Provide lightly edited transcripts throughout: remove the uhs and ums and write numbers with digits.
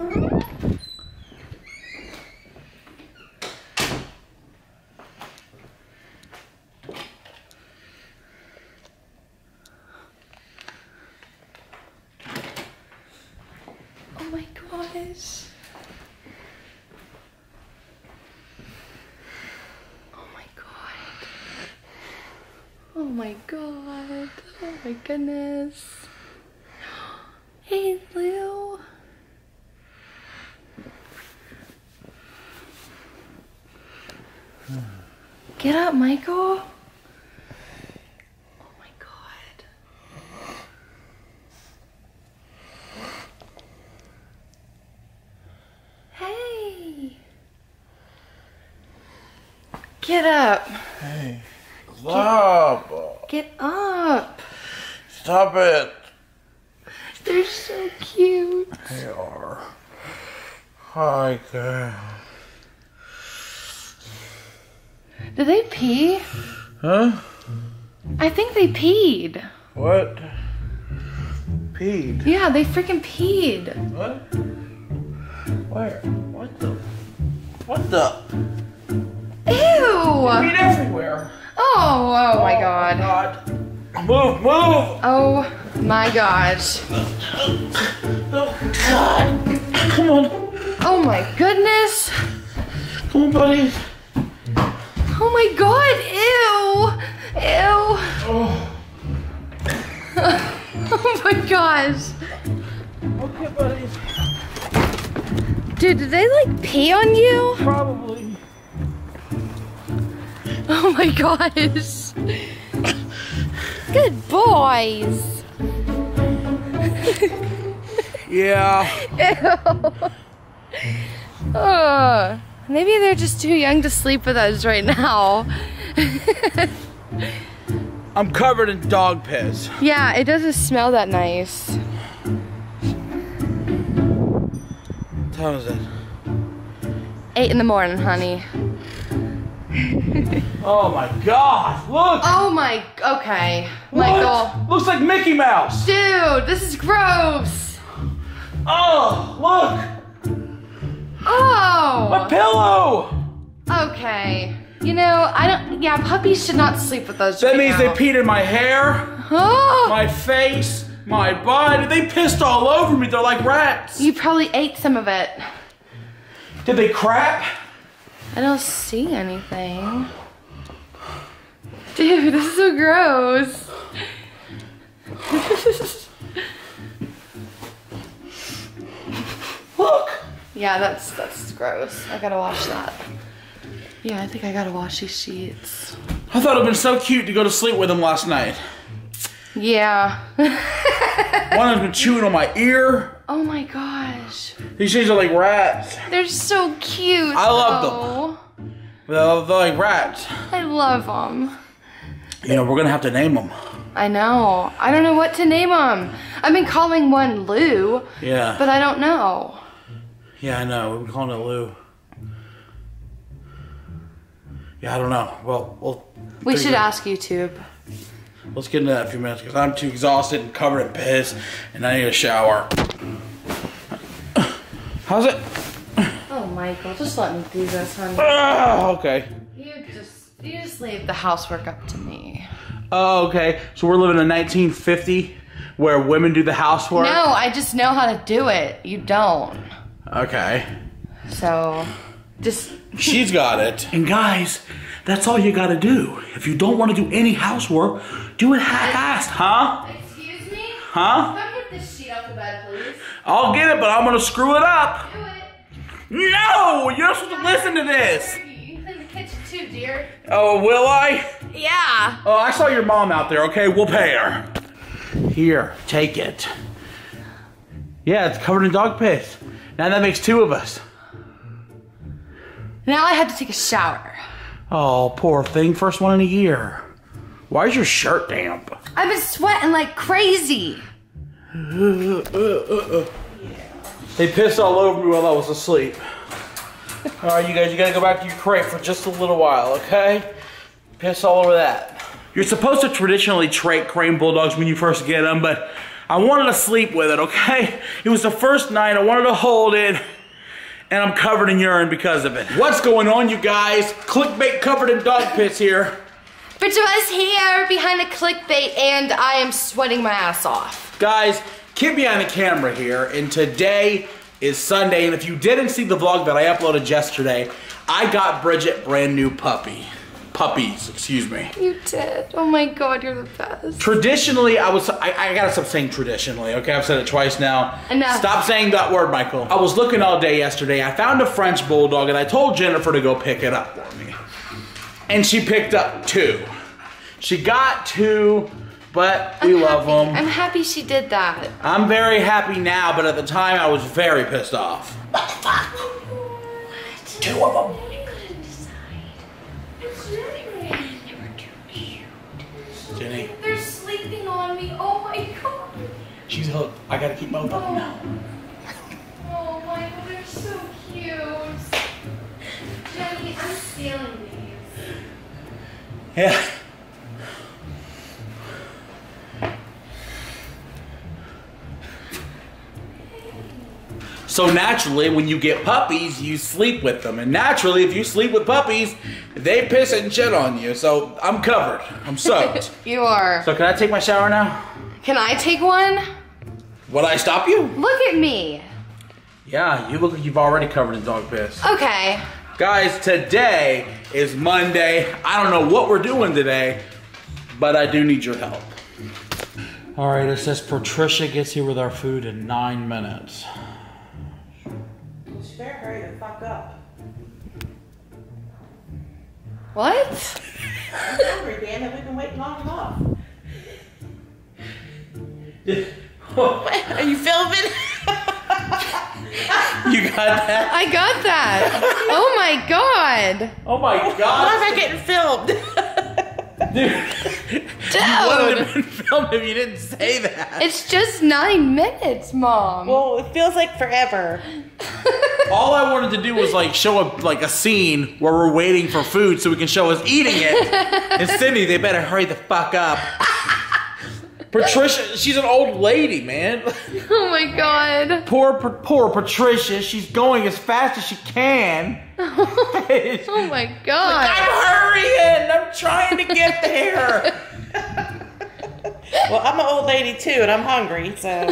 Oh my god, oh my goodness. Hey Lou. Get up, Michael. Oh my god. Hey. Get up. Hey. Stop! Get up! Stop it! They're so cute. They are. Hi, girl. Did they pee? Huh? I think they peed. What? Peed? Yeah, they freaking peed. What? Where? What the? What the? Ew! They peed everywhere. Oh my god. God. Move, move! Oh my gosh. Oh god. Come on. Oh my goodness. Come on, buddy. Oh my god. Ew. Ew. Oh, oh my gosh. Okay, buddy. Dude, did they like pee on you? Probably. Oh my gosh. Good boys. Yeah. Ew. Oh, maybe they're just too young to sleep with us right now. I'm covered in dog piss. Yeah, it doesn't smell that nice. What time is it? 8 in the morning, honey. Oh my gosh, look! Oh my, okay, what? Michael. Looks like Mickey Mouse! Dude, this is gross! Oh, look! Oh! My pillow! Okay, you know, I don't, yeah, puppies should not sleep with us right now. That means they peed in my hair, my face, my body. They pissed all over me, they're like rats. You probably ate some of it. Did they crap? I don't see anything. Dude, this is so gross. Look! Yeah, that's gross. I gotta wash that. Yeah, I think I gotta wash these sheets. I thought it'd been so cute to go to sleep with them last night. Yeah. One of them chewing on my ear. Oh my gosh. These things are like rats. They're so cute. I love them. They're like rats. I love them. You know, we're going to have to name them. I know. I don't know what to name them. I've been calling one Lou. Yeah. But I don't know. Yeah, I know. We've been calling it Lou. Yeah, I don't know. Well, we should ask YouTube. Let's get into that in a few minutes because I'm too exhausted and covered in piss and I need a shower. How's it? Oh, Michael, just let me do this, honey. Oh, okay. You just leave the housework up to me. Oh, okay. So we're living in 1950 where women do the housework? No, I just know how to do it. You don't. Okay. So, just... She's got it. And guys, that's all you gotta do. If you don't want to do any housework, do it half-assed, huh? Excuse me? Huh? Come get this sheet off the bed, please. I'll get it, but I'm gonna screw it up. Do it. No, you're not supposed to listen to this. You can catch it too, dear. Oh, will I? Yeah. Oh, I saw your mom out there. Okay, we'll pay her. Here, take it. Yeah, it's covered in dog piss. Now that makes 2 of us. Now I have to take a shower. Oh, poor thing. First one in a year. Why is your shirt damp? I've been sweating like crazy. Yeah. They pissed all over me while I was asleep. Alright, you guys, you gotta go back to your crate for just a little while, okay? Piss all over that. You're supposed to traditionally treat crate bulldogs when you first get them, but I wanted to sleep with it, okay? It was the first night, I wanted to hold it, and I'm covered in urine because of it. What's going on, you guys? Clickbait covered in dog piss here. Bridgette West here, behind the clickbait, and I am sweating my ass off. Guys, Kid Behind the Camera here, and today is Sunday, and if you didn't see the vlog that I uploaded yesterday, I got Bridgette brand new puppies, excuse me. You did. Oh my God, you're the best. Traditionally, I gotta stop saying traditionally, okay? I've said it twice now. Enough. Stop saying that word, Michael. I was looking all day yesterday. I found a French bulldog and I told Jennifer to go pick it up for me. And she picked up two. She got two, but we love them. I'm happy she did that. I'm very happy now, but at the time I was very pissed off. What the fuck? What? Two of them. Jenny. They're sleeping on me. Oh my God. She's hooked. I gotta keep my hook up now. Oh my God, they're so cute. Jenny, I'm stealing these. Yeah. So naturally, when you get puppies, you sleep with them. And naturally, if you sleep with puppies, they piss and shit on you. So I'm covered. I'm soaked. You are. So can I take my shower now? Can I take one? Would I stop you? Look at me. Yeah, you look like you've already covered in dog piss. Okay. Guys, today is Monday. I don't know what we're doing today, but I do need your help. All right, it says Patricia gets here with our food in 9 minutes. Better hurry the fuck up. What? I'm hungry, damn it. We've been waiting long enough. What? Are you filming? You got that? I got that. Oh my God. Oh my God. Why am I getting filmed? Dude. You wouldn't have been filmed if you didn't say that. It's just 9 minutes, Mom. Well, it feels like forever. All I wanted to do was like show up like a scene where we're waiting for food so we can show us eating it. And Cindy, they better hurry the fuck up. Patricia, she's an old lady, man. Oh my God. Poor Patricia, she's going as fast as she can. Oh my God. Like, I'm hurrying, I'm trying to get there. Well, I'm an old lady too, and I'm hungry, so I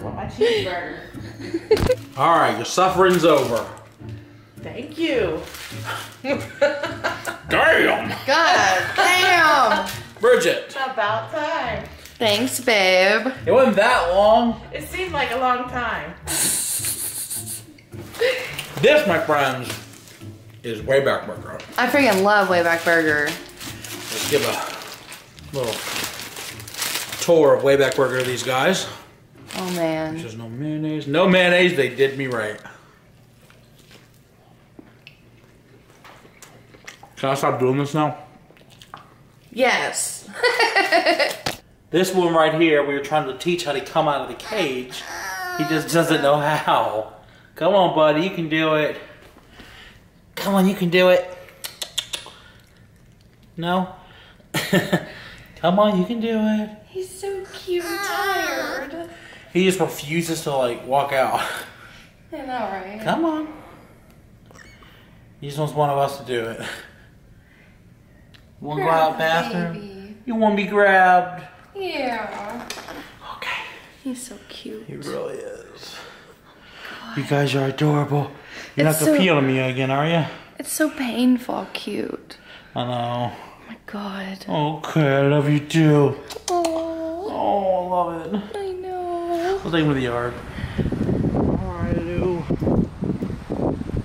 want my cheeseburger. All right, your suffering's over. Thank you. Damn. God damn. Bridgette. It's about time. Thanks, babe. It wasn't that long. It seemed like a long time. This, my friends, is Wayback Burger. I freaking love Wayback Burger. Let's give a little tour of Wayback Burger to these guys. Oh man. There's no mayonnaise. No mayonnaise, they did me right. Can I stop doing this now? Yes. This one right here, we were trying to teach how to come out of the cage. He just doesn't know how. Come on, buddy, you can do it. Come on, you can do it. No? Come on, you can do it. He's so cute and tired. He just refuses to like walk out. I know, right? Come on. He just wants one of us to do it. Wanna go out bathroom? You wanna be grabbed? Yeah. Okay. He's so cute. He really is. God. You guys are adorable. You're not gonna pee on me again, are you? It's so painful cute. I know. Oh my God. Okay, I love you too. Oh, I love it. I know. We'll take him to the yard. Alright, Lou.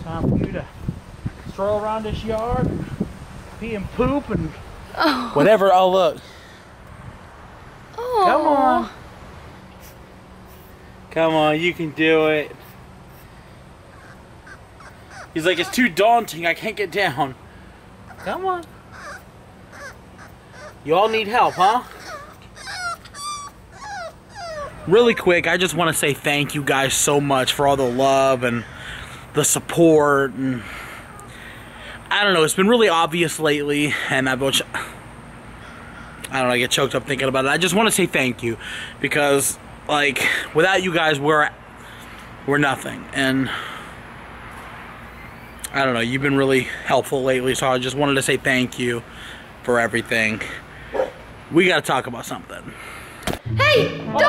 Time for you to stroll around this yard, pee and poop and whatever. Oh, look. Oh. Come on. Come on, you can do it. He's like, it's too daunting, I can't get down. Come on. You all need help, huh? Really quick, I just want to say thank you guys so much for all the love and the support. And I don't know, it's been really obvious lately, and I've I don't know, I get choked up thinking about it. I just want to say thank you, because like, without you guys, we're nothing. And I don't know, you've been really helpful lately, so I just wanted to say thank you for everything. We gotta talk about something. Hey, dog!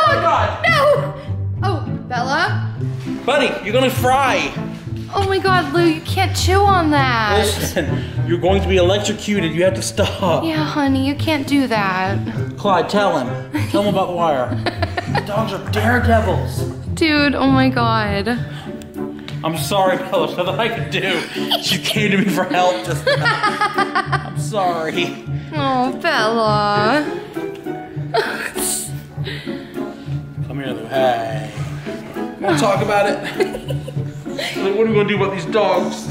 Oh no! Oh, Bella? Buddy, you're gonna fry. Oh my God, Lou, you can't chew on that. Listen, you're going to be electrocuted. You have to stop. Yeah, honey, you can't do that. Clyde, tell him. Tell him about the wire. Dogs are daredevils. Dude, oh my God. I'm sorry, Bella, there's nothing I can do. She came to me for help just now. I'm sorry. Oh, Bella. Come here, Lou. Hey. Wanna talk about it? What are we gonna do about these dogs?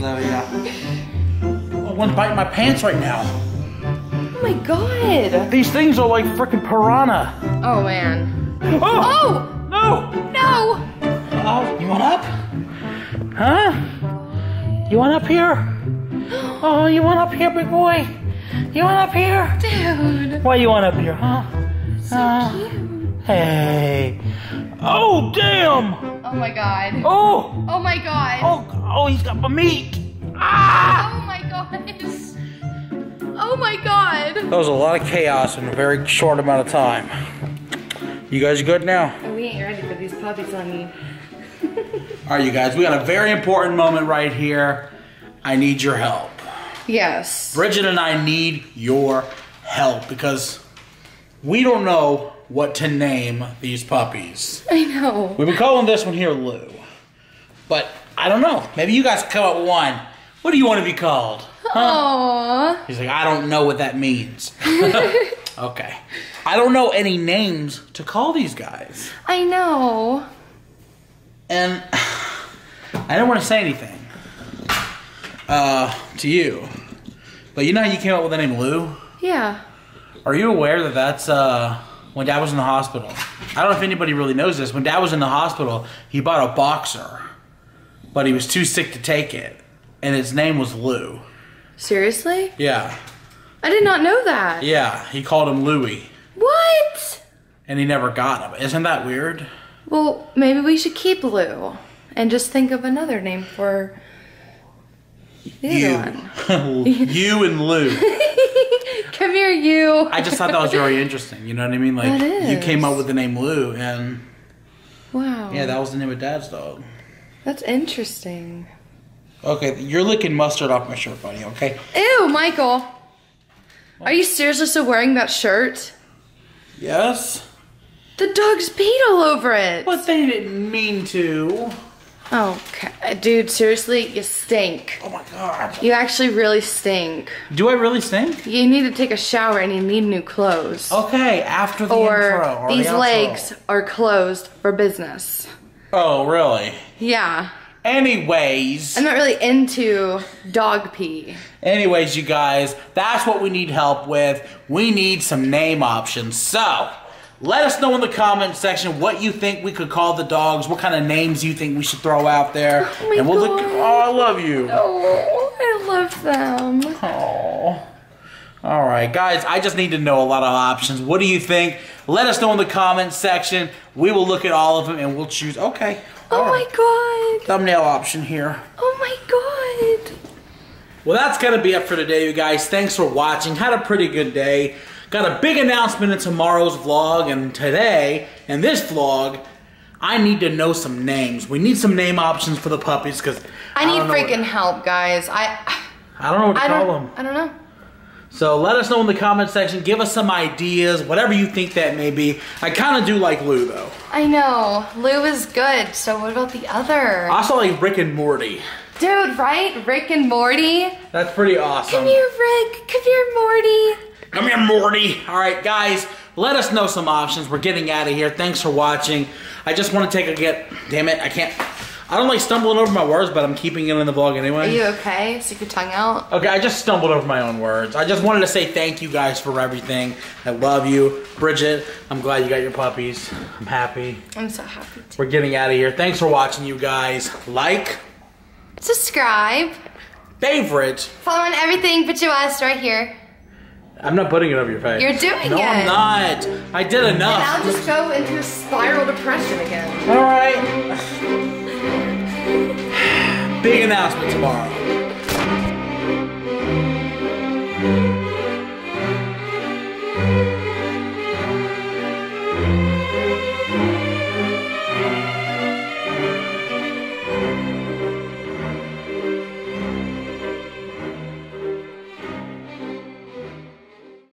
Oh yeah. One's biting my pants right now. Oh my God. These things are like frickin' piranha. Oh man. Oh! Oh! No! No! Oh, you want up? Huh? You want up here? Oh, you want up here, big boy? You want up here? Dude. Why you want up here, huh? So cute. Hey. Oh, damn! Oh my God. Oh! Oh my God. Oh, he's got my meat. Ah! Oh my God. Oh my God. That was a lot of chaos in a very short amount of time. You guys good now? We ain't ready for these puppies on me. Alright, you guys, we got a very important moment right here. I need your help. Yes. Bridgette and I need your help, because we don't know what to name these puppies. I know. We've been calling this one here Lou. But I don't know. Maybe you guys come up with one. What do you want to be called? Huh? Aww. He's like, I don't know what that means. Okay. I don't know any names to call these guys. I know. And I don't want to say anything to you. But you know how you came up with the name Lou? Yeah. Are you aware that that's when Dad was in the hospital? I don't know if anybody really knows this. When Dad was in the hospital, he bought a boxer, but he was too sick to take it, and its name was Lou. Seriously? Yeah. I did not know that. Yeah, he called him Louie. What? And he never got him. Isn't that weird? Well, maybe we should keep Lou and just think of another name for the other one. You and Lou. Come here, you. I just thought that was very interesting. You know what I mean? Like, you came up with the name Lou, and wow. Yeah, that was the name of Dad's dog. That's interesting. Okay, you're licking mustard off my shirt, buddy. Okay. Ew, Michael. Are you seriously still wearing that shirt? Yes. The dogs peed all over it. But they didn't mean to. Okay, dude, seriously, you stink. Oh my God. You actually really stink. Do I really stink? You need to take a shower and you need new clothes. Okay, after the intro. Or these legs are closed for business. Oh, really? Yeah. Anyways. I'm not really into dog pee. Anyways, you guys, that's what we need help with. We need some name options. So let us know in the comment section what you think we could call the dogs, what kind of names you think we should throw out there. Oh my God. Look. Oh, I love you. Oh, I love them. Oh. All right, guys, I just need to know a lot of options. What do you think? Let us know in the comment section. We will look at all of them and we'll choose. Okay. Oh my God. Thumbnail option here. Oh my God. Well, that's going to be it for today, you guys. Thanks for watching. Had a pretty good day. Got a big announcement in tomorrow's vlog, and today, in this vlog, I need to know some names. We need some name options for the puppies, because I need freaking help, guys. I don't know what to call them. I don't know. So let us know in the comment section. Give us some ideas, whatever you think that may be. I kind of do like Lou, though. I know. Lou is good, so what about the other? I also like Rick and Morty. Dude, right? Rick and Morty? That's pretty awesome. Come here, Rick. Come here, Morty. Come here, Morty. All right, guys, let us know some options. We're getting out of here. Thanks for watching. I just want to take a damn it, I can't. I don't like stumbling over my words, but I'm keeping it in the vlog anyway. Are you okay? Stick your tongue out? Okay, I just stumbled over my own words. I just wanted to say thank you guys for everything. I love you. Bridgette, I'm glad you got your puppies. I'm happy. I'm so happy too. We're getting out of here. Thanks for watching, you guys. Like. Subscribe. Favorite. Follow on everything but you us right here. I'm not putting it over your face. You're doing it. No, I'm not. I did enough. And I'll just go into spiral depression again. All right. Big announcement tomorrow.